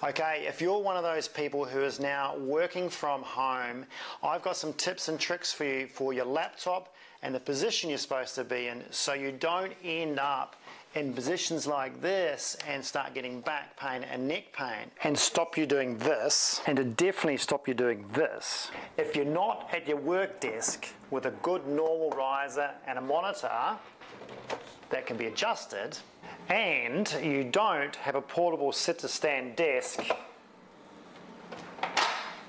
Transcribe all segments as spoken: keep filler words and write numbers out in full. Okay, if you're one of those people who is now working from home, I've got some tips and tricks for you for your laptop and the position you're supposed to be in, so you don't end up in positions like this and start getting back pain and neck pain, and stop you doing this, and to definitely stop you doing this. If you're not at your work desk with a good normal riser and a monitor that can be adjusted, and you don't have a portable sit-to-stand desk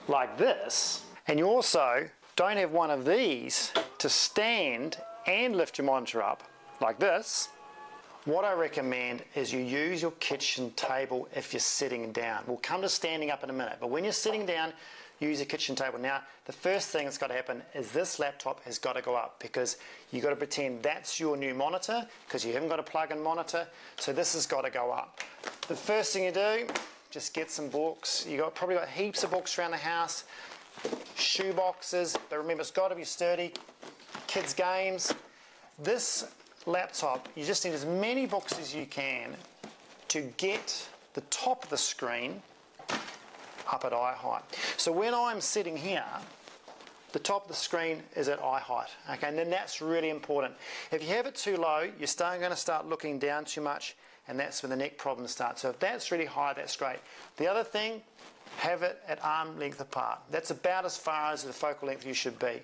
like this, and you also don't have one of these to stand and lift your monitor up like this, what I recommend is you use your kitchen table if you're sitting down. We'll come to standing up in a minute, but when you're sitting down, use your kitchen table. Now, the first thing that's got to happen is this laptop has got to go up, because you've got to pretend that's your new monitor, because you haven't got a plug-in monitor, so this has got to go up. The first thing you do, just get some books. You've got, probably got heaps of books around the house, shoe boxes, but remember it's got to be sturdy, kids' games. This laptop, you just need as many books as you can to get the top of the screen up at eye height. So when I'm sitting here, the top of the screen is at eye height, okay, and then that's really important. If you have it too low, you're starting, going to start looking down too much, and that's where the neck problems start. So if that's really high, that's great. The other thing, have it at arm length apart. That's about as far as the focal length you should be.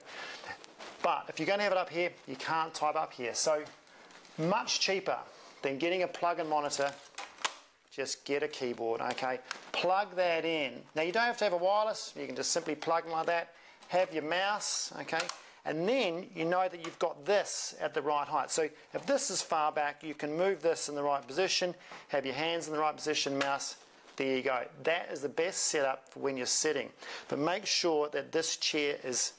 But if you're going to have it up here, you can't type up here. So much cheaper than getting a plug-in monitor, just get a keyboard, okay? Plug that in. Now, you don't have to have a wireless. You can just simply plug in like that. Have your mouse, okay? And then you know that you've got this at the right height. So if this is far back, you can move this in the right position, have your hands in the right position, mouse, there you go. That is the best setup for when you're sitting. But make sure that this chair is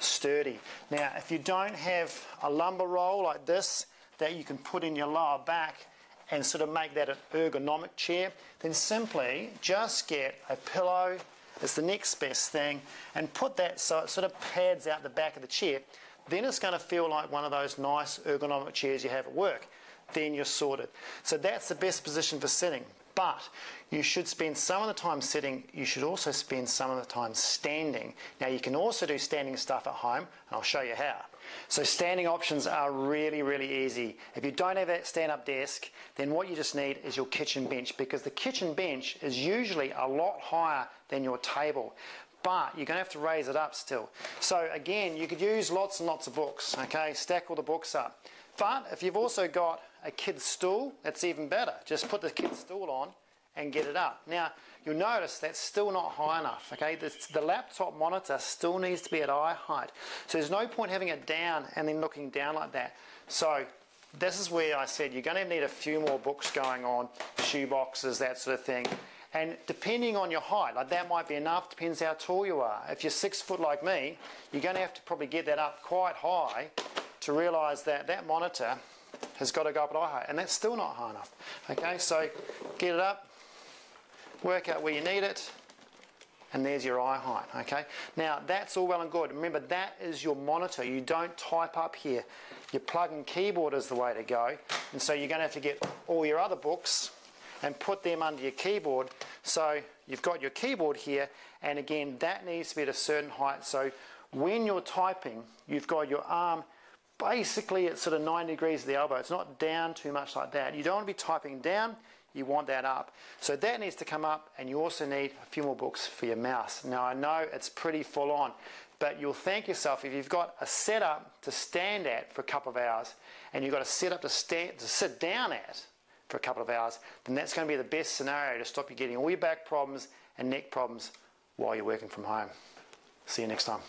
sturdy. Now, if you don't have a lumbar roll like this that you can put in your lower back and sort of make that an ergonomic chair, then simply just get a pillow, it's the next best thing, and put that so it sort of pads out the back of the chair. Then it's going to feel like one of those nice ergonomic chairs you have at work. Then you're sorted. So that's the best position for sitting. But you should spend some of the time sitting, you should also spend some of the time standing. Now you can also do standing stuff at home, and I'll show you how. So standing options are really, really easy. If you don't have that stand-up desk, then what you just need is your kitchen bench, because the kitchen bench is usually a lot higher than your table. But you're going to have to raise it up still. So again, you could use lots and lots of books, okay? Stack all the books up. But if you've also got a kid's stool, that's even better. Just put the kid's stool on and get it up. Now, you'll notice that's still not high enough, okay? The, the laptop monitor still needs to be at eye height. So there's no point having it down and then looking down like that. So this is where I said you're going to need a few more books going on, shoe boxes, that sort of thing. And depending on your height, like that might be enough, depends how tall you are. If you're six foot like me, you're going to have to probably get that up quite high to realize that that monitor has got to go up at eye height, and that's still not high enough. Okay, so get it up, work out where you need it, and there's your eye height, okay? Now, that's all well and good. Remember, that is your monitor. You don't type up here. Your plug-in keyboard is the way to go, and so you're going to have to get all your other books and put them under your keyboard. So you've got your keyboard here, and again, that needs to be at a certain height. So when you're typing, you've got your arm basically it's sort of ninety degrees of the elbow. It's not down too much like that. You don't want to be typing down, you want that up. So that needs to come up, and you also need a few more books for your mouse. Now I know it's pretty full on, but you'll thank yourself if you've got a setup to stand at for a couple of hours, and you've got a setup to, stand, to sit down at for a couple of hours, then that's going to be the best scenario to stop you getting all your back problems and neck problems while you're working from home. See you next time.